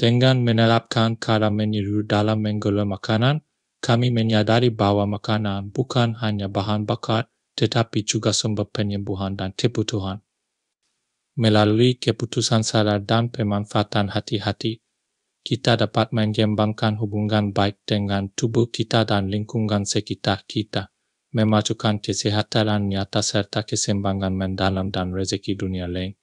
Dengan menelapkan cara meniru dalam mengolah makanan, kami menyadari bahwa makanan bukan hanya bahan bakar, tetapi juga sumber penyembuhan dan kebutuhan. Melalui keputusan sadar dan pemanfaatan hati-hati, kita dapat mengembangkan hubungan baik dengan tubuh kita dan lingkungan sekitar kita, memajukan kesehatan nyata serta keseimbangan mendalam dan rezeki dunia lain.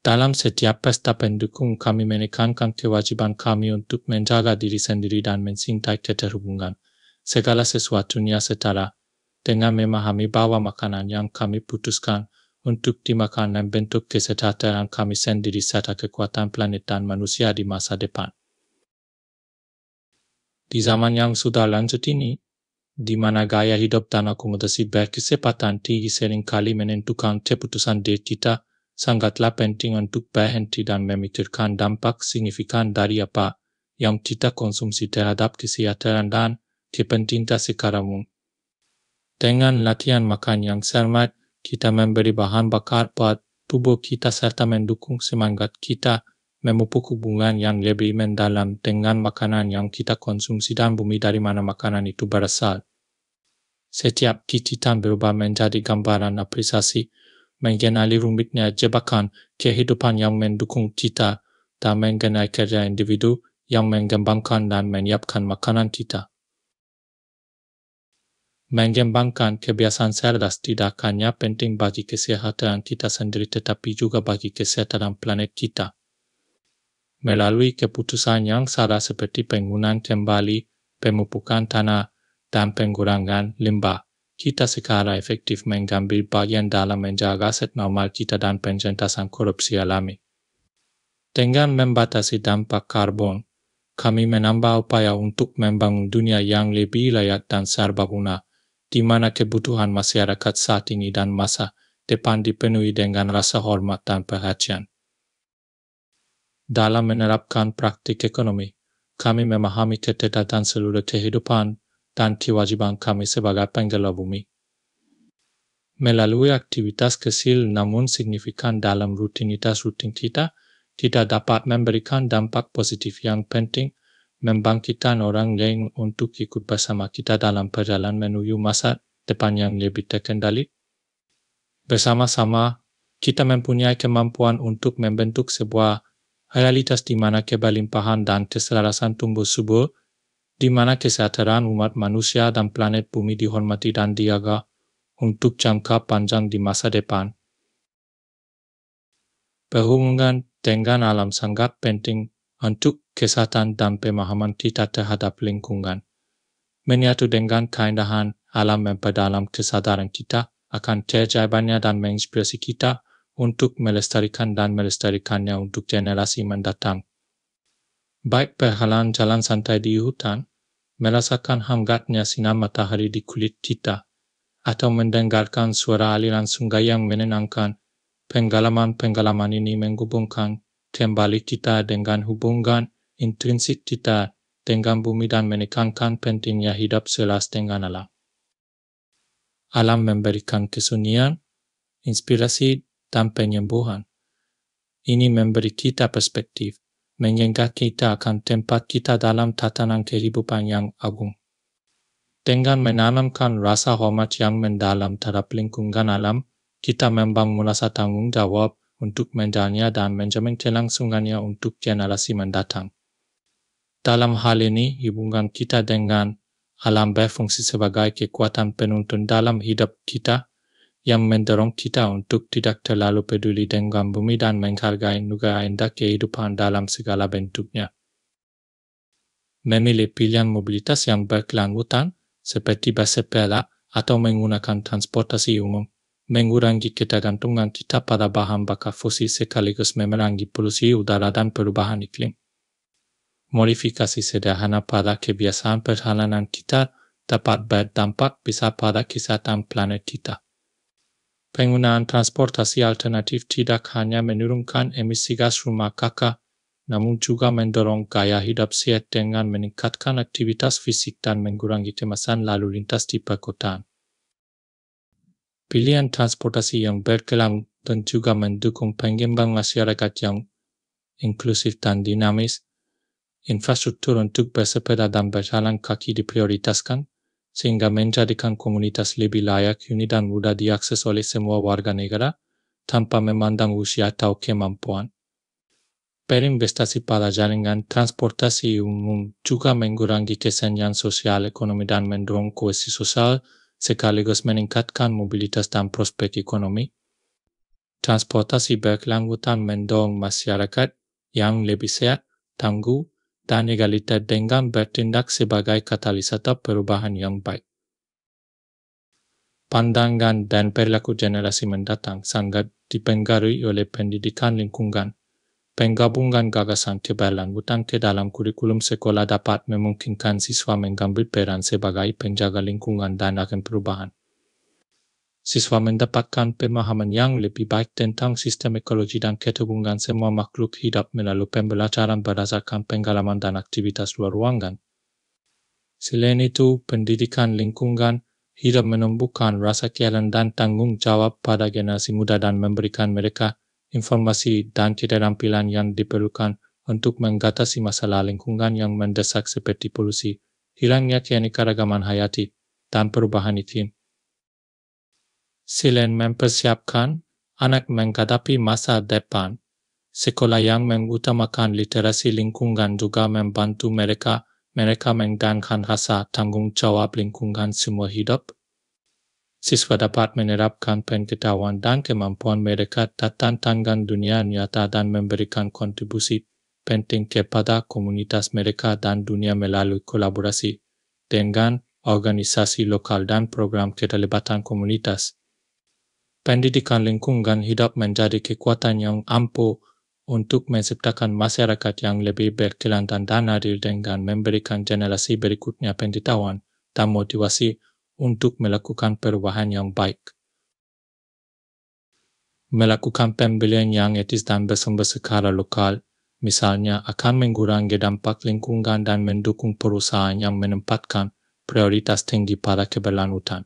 Dalam setiap pesta pendukung, kami menekankan kewajiban kami untuk menjaga diri sendiri dan mencintai keterhubungan segala sesuatunya setara, dengan memahami bahwa makanan yang kami putuskan untuk dimakan membentuk kesejahteraan kami sendiri serta kekuatan planet dan manusia di masa depan. Di zaman yang sudah lanjut ini, di mana gaya hidup dan akomodasi berkesempatan tinggi seringkali menentukan keputusan diri kita, sangatlah penting untuk berhenti dan memikirkan dampak signifikan dari apa yang kita konsumsi terhadap kesehatan dan kepentingan sekarang. Dengan latihan makan yang cermat, kita memberi bahan bakar buat tubuh kita serta mendukung semangat kita memupuk hubungan yang lebih mendalam dengan makanan yang kita konsumsi dan bumi dari mana makanan itu berasal. Setiap gigitan berubah menjadi gambaran apresiasi, mengenali rumitnya jebakan kehidupan yang mendukung kita dan mengenai kerja individu yang mengembangkan dan menyiapkan makanan kita. Mengembangkan kebiasaan cerdas tidak hanya penting bagi kesehatan kita sendiri tetapi juga bagi kesehatan planet kita. Melalui keputusan yang sadar seperti penggunaan kembali, pemupukan tanah, dan pengurangan limbah, kita secara efektif mengambil bagian dalam menjaga aset normal kita dan penjentasan korupsi alami. Dengan membatasi dampak karbon, kami menambah upaya untuk membangun dunia yang lebih layak dan serbaguna, di mana kebutuhan masyarakat saat ini dan masa depan dipenuhi dengan rasa hormat dan perhatian. Dalam menerapkan praktik ekonomi, kami memahami ketertatan seluruh kehidupan dan kewajiban kami sebagai pengelola bumi. Melalui aktivitas kecil namun signifikan dalam rutinitas rutin kita dapat memberikan dampak positif yang penting, membangkitkan orang lain untuk ikut bersama kita dalam perjalanan menuju masa depan yang lebih terkendali. Bersama-sama, kita mempunyai kemampuan untuk membentuk sebuah realitas di mana keberlimpahan dan keselarasan tumbuh subur, di mana kesejahteraan umat manusia dan planet bumi dihormati dan dijaga untuk jangka panjang di masa depan. Berhubungan dengan alam sangat penting untuk kesehatan dan pemahaman kita terhadap lingkungan. Menyatu dengan keindahan alam memperdalam kesadaran kita akan terjaibanya dan menginspirasi kita untuk melestarikan dan melestarikannya untuk generasi mendatang. Baik berhalan jalan santai di hutan, merasakan hangatnya sinar matahari di kulit kita, atau mendengarkan suara aliran sungai yang menenangkan, pengalaman-pengalaman ini menghubungkan kembali kita dengan hubungan intrinsik kita dengan bumi dan menekankan pentingnya hidup selaras dengan alam. Alam memberikan kesunyian, inspirasi, dan penyembuhan. Ini memberi kita perspektif, mengingat kita akan tempat kita dalam tatanan kehidupan yang agung. Dengan menanamkan rasa hormat yang mendalam terhadap lingkungan alam, kita membangun rasa tanggung jawab untuk menjalaninya dan menjamin kelangsungannya untuk generasi mendatang. Dalam hal ini, hubungan kita dengan alam berfungsi sebagai kekuatan penuntun dalam hidup kita yang mendorong kita untuk tidak terlalu peduli dengan bumi dan menghargai negara indah kehidupan dalam segala bentuknya. Memilih pilihan mobilitas yang berkelanjutan, seperti bersepeda atau menggunakan transportasi umum, mengurangi ketergantungan kita pada bahan bakar fosil sekaligus memerangi polusi udara dan perubahan iklim. Modifikasi sederhana pada kebiasaan perjalanan kita dapat berdampak besar pada kesehatan planet kita. Penggunaan transportasi alternatif tidak hanya menurunkan emisi gas rumah kaca, namun juga mendorong gaya hidup sehat dengan meningkatkan aktivitas fisik dan mengurangi kemasan lalu lintas di perkotaan. Pilihan transportasi yang berkelanjutan juga mendukung pengembangan masyarakat yang inklusif dan dinamis, infrastruktur untuk bersepeda dan berjalan kaki diprioritaskan, sehingga menjadikan komunitas lebih layak huni dan mudah diakses oleh semua warga negara, tanpa memandang usia atau kemampuan. Berinvestasi pada jaringan transportasi umum juga mengurangi kesenjangan sosial ekonomi dan mendorong kohesi sosial, sekaligus meningkatkan mobilitas dan prospek ekonomi. Transportasi berkelanjutan mendorong masyarakat yang lebih sehat, tangguh, dan egaliter dengan bertindak sebagai katalisator perubahan yang baik. Pandangan dan perilaku generasi mendatang sangat dipengaruhi oleh pendidikan lingkungan. Penggabungan gagasan keberlanjutan ke dalam kurikulum sekolah dapat memungkinkan siswa mengambil peran sebagai penjaga lingkungan dan agen perubahan. Siswa mendapatkan pemahaman yang lebih baik tentang sistem ekologi dan keterhubungan semua makhluk hidup melalui pembelajaran berdasarkan pengalaman dan aktivitas luar ruangan. Selain itu, pendidikan lingkungan hidup menumbuhkan rasa keadilan dan tanggung jawab pada generasi muda dan memberikan mereka informasi dan keterampilan yang diperlukan untuk mengatasi masalah lingkungan yang mendesak seperti polusi, hilangnya keanekaragaman hayati, dan perubahan iklim. Selain mempersiapkan anak menghadapi masa depan, sekolah yang mengutamakan literasi lingkungan juga membantu mereka menggankan rasa tanggung jawab lingkungan semua hidup. Siswa dapat menerapkan pengetahuan dan kemampuan mereka tentang tantangan dunia nyata dan memberikan kontribusi penting kepada komunitas mereka dan dunia melalui kolaborasi dengan organisasi lokal dan program keterlibatan komunitas. Pendidikan lingkungan hidup menjadi kekuatan yang ampuh untuk menciptakan masyarakat yang lebih berkelanjutan dan adil dengan memberikan generasi berikutnya pengetahuan dan motivasi untuk melakukan perubahan yang baik. Melakukan pembelian yang etis dan bersumber secara lokal, misalnya akan mengurangi dampak lingkungan dan mendukung perusahaan yang menempatkan prioritas tinggi pada keberlanjutan.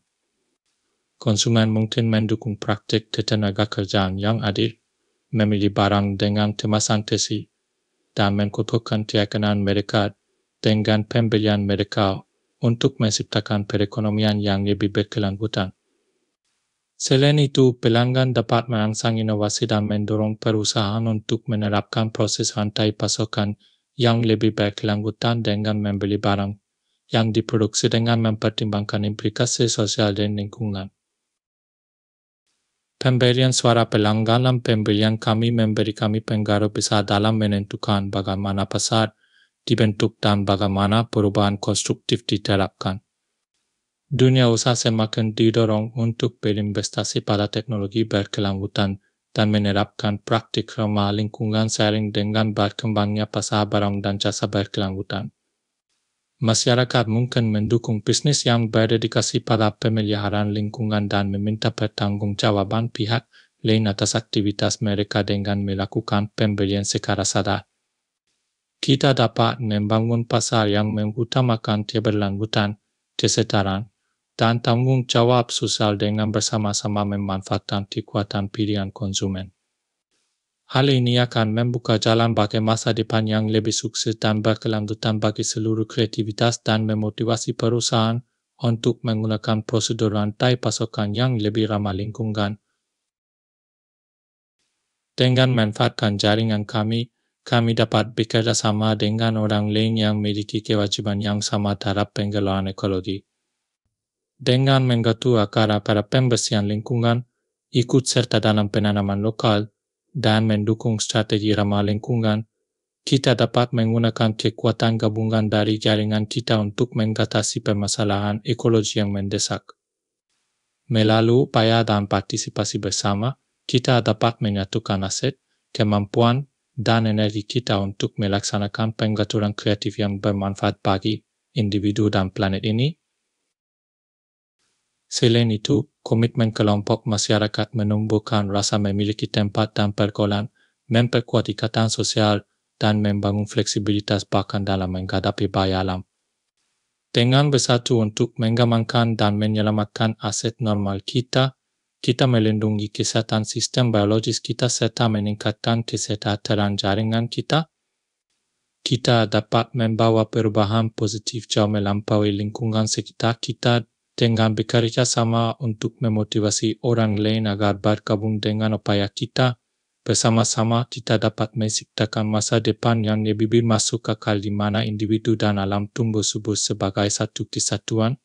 Konsumen mungkin mendukung praktik ketenaga kerjaan yang adil, memilih barang dengan kemasan tersih, dan mengkotorkan keyakinan mereka dengan pembelian mereka untuk menciptakan perekonomian yang lebih berkelanjutan. Selain itu, pelanggan dapat merangsang inovasi dan mendorong perusahaan untuk menerapkan proses rantai pasokan yang lebih berkelanjutan dengan membeli barang yang diproduksi dengan mempertimbangkan implikasi sosial dan lingkungan. Pemberian suara pelanggan, pemberian kami memberi kami pengaruh besar dalam menentukan bagaimana pasar dibentuk dan bagaimana perubahan konstruktif diterapkan. Dunia usaha semakin didorong untuk berinvestasi pada teknologi berkelanjutan dan menerapkan praktik ramah lingkungan seiring dengan berkembangnya pasar barang dan jasa berkelanjutan. Masyarakat mungkin mendukung bisnis yang berdedikasi pada pemeliharaan lingkungan dan meminta pertanggungjawaban pihak lain atas aktivitas mereka dengan melakukan pembelian secara sadar. Kita dapat membangun pasar yang mengutamakan keberlanjutan, kesetaraan, dan tanggung jawab sosial dengan bersama-sama memanfaatkan kekuatan pilihan konsumen. Hal ini akan membuka jalan bagi masa depan yang lebih sukses dan berkelanjutan bagi seluruh kreativitas dan memotivasi perusahaan untuk menggunakan prosedur rantai pasokan yang lebih ramah lingkungan. Dengan manfaatkan jaringan kami dapat bekerja sama dengan orang lain yang memiliki kewajiban yang sama terhadap pengelolaan ekologi. Dengan mengatur akar para pembersihan lingkungan, ikut serta dalam penanaman lokal, dan mendukung strategi ramah lingkungan, kita dapat menggunakan kekuatan gabungan dari jaringan kita untuk mengatasi permasalahan ekologi yang mendesak. Melalui upaya dan partisipasi bersama, kita dapat menyatukan aset, kemampuan, dan energi kita untuk melaksanakan pengaturan kreatif yang bermanfaat bagi individu dan planet ini. Selain itu, komitmen kelompok masyarakat menumbuhkan rasa memiliki tempat dan pergaulan, memperkuat ikatan sosial, dan membangun fleksibilitas bahkan dalam menghadapi bahaya alam. Dengan bersatu untuk mengembangkan dan menyelamatkan aset normal kita, Kita melindungi kesehatan sistem biologis kita serta meningkatkan kesejahteraan jaringan kita. Kita dapat membawa perubahan positif jauh melampaui lingkungan sekitar kita dengan bekerja sama untuk memotivasi orang lain agar bergabung dengan upaya kita. Bersama-sama kita dapat menciptakan masa depan yang lebih masuk akal di mana individu dan alam tumbuh subur sebagai satu kesatuan.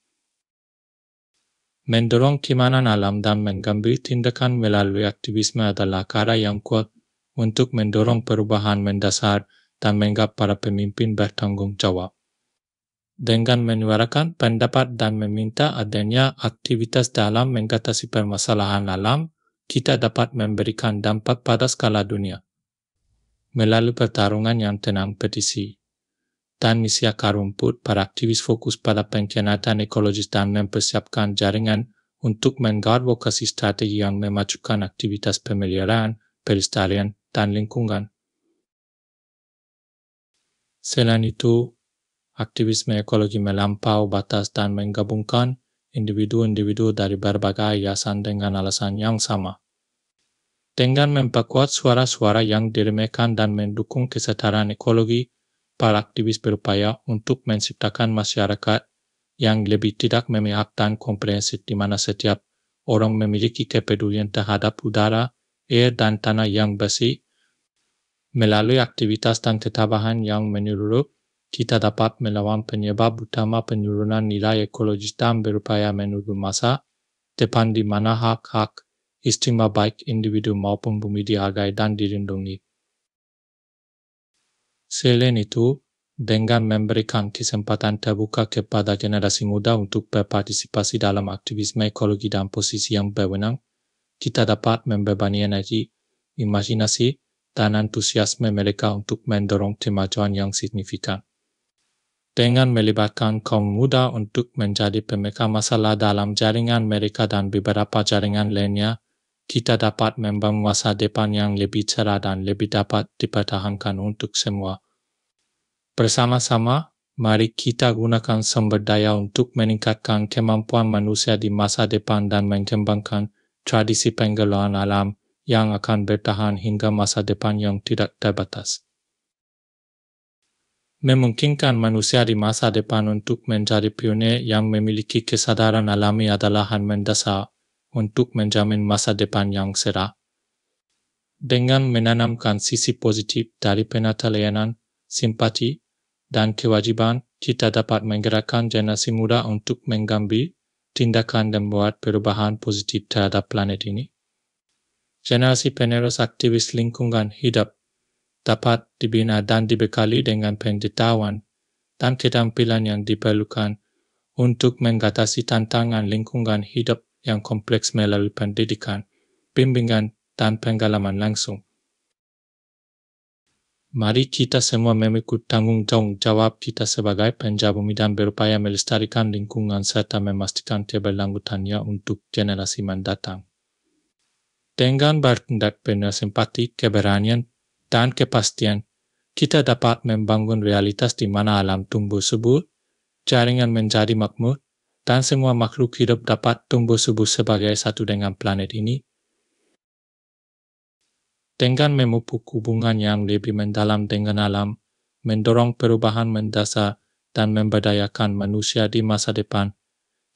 Mendorong keimanan alam dan mengambil tindakan melalui aktivisme adalah cara yang kuat untuk mendorong perubahan mendasar dan menganggap para pemimpin bertanggung jawab. Dengan menyuarakan pendapat dan meminta adanya aktivitas dalam mengatasi permasalahan alam, kita dapat memberikan dampak pada skala dunia. Melalui pertarungan yang tenang petisi dan misi akar rumput, para aktivis fokus pada pengkhianatan ekologis dan mempersiapkan jaringan untuk mengadvokasi strategi yang memajukan aktivitas pemeliharaan, pelestarian, dan lingkungan. Selain itu, aktivisme ekologi melampaui batas dan menggabungkan individu-individu dari berbagai yayasan dengan alasan yang sama. Dengan memperkuat suara-suara yang diremehkan dan mendukung kesetaraan ekologi, para aktivis berupaya untuk menciptakan masyarakat yang lebih tidak memihak dan komprehensif di mana setiap orang memiliki kepedulian terhadap udara, air, dan tanah yang bersih. Melalui aktivitas dan ketabahan yang menyeluruh, kita dapat melawan penyebab utama penurunan nilai ekologis dan berupaya menuju masa depan di mana hak-hak istimewa baik individu maupun bumi dihargai dan dilindungi. Selain itu, dengan memberikan kesempatan terbuka kepada generasi muda untuk berpartisipasi dalam aktivisme ekologi dan posisi yang berwenang, kita dapat membebani energi, imajinasi, dan antusiasme mereka untuk mendorong kemajuan yang signifikan. Dengan melibatkan kaum muda untuk menjadi pemecah masalah dalam jaringan mereka dan beberapa jaringan lainnya, kita dapat membangun masa depan yang lebih cerah dan lebih dapat dipertahankan untuk semua. Bersama-sama, mari kita gunakan sumber daya untuk meningkatkan kemampuan manusia di masa depan dan mengembangkan tradisi pengelolaan alam yang akan bertahan hingga masa depan yang tidak terbatas. Memungkinkan manusia di masa depan untuk menjadi pionir yang memiliki kesadaran alami adalah hal mendasar untuk menjamin masa depan yang cerah. Dengan menanamkan sisi positif dari penatalayanan, simpati, dan kewajiban, kita dapat menggerakkan generasi muda untuk mengambil tindakan dan membuat perubahan positif terhadap planet ini. Generasi penerus aktivis lingkungan hidup dapat dibina dan dibekali dengan pengetahuan dan keterampilan yang diperlukan untuk mengatasi tantangan lingkungan hidup yang kompleks melalui pendidikan, bimbingan, dan pengalaman langsung. Mari kita semua memikul tanggung jawab kita sebagai penjaga bumi dan berupaya melestarikan lingkungan serta memastikan keberlanjutannya untuk generasi mendatang. Dengan bertindak penuh simpati, keberanian, dan kepastian, kita dapat membangun realitas di mana alam tumbuh subur, jaringan menjadi makmur, dan semua makhluk hidup dapat tumbuh subur sebagai satu dengan planet ini. Dengan memupuk hubungan yang lebih mendalam dengan alam, mendorong perubahan mendasar dan memberdayakan manusia di masa depan,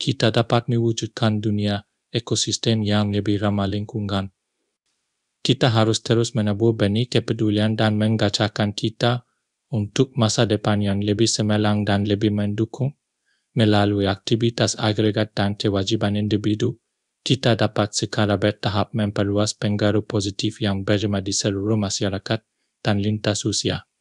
kita dapat mewujudkan dunia ekosistem yang lebih ramah lingkungan. Kita harus terus menabur benih kepedulian dan menggacarkan kita untuk masa depan yang lebih cemerlang dan lebih mendukung. Melalui aktivitas agregat dan kewajiban individu, kita dapat secara bertahap memperluas pengaruh positif yang berjemaah di seluruh masyarakat dan lintas usia.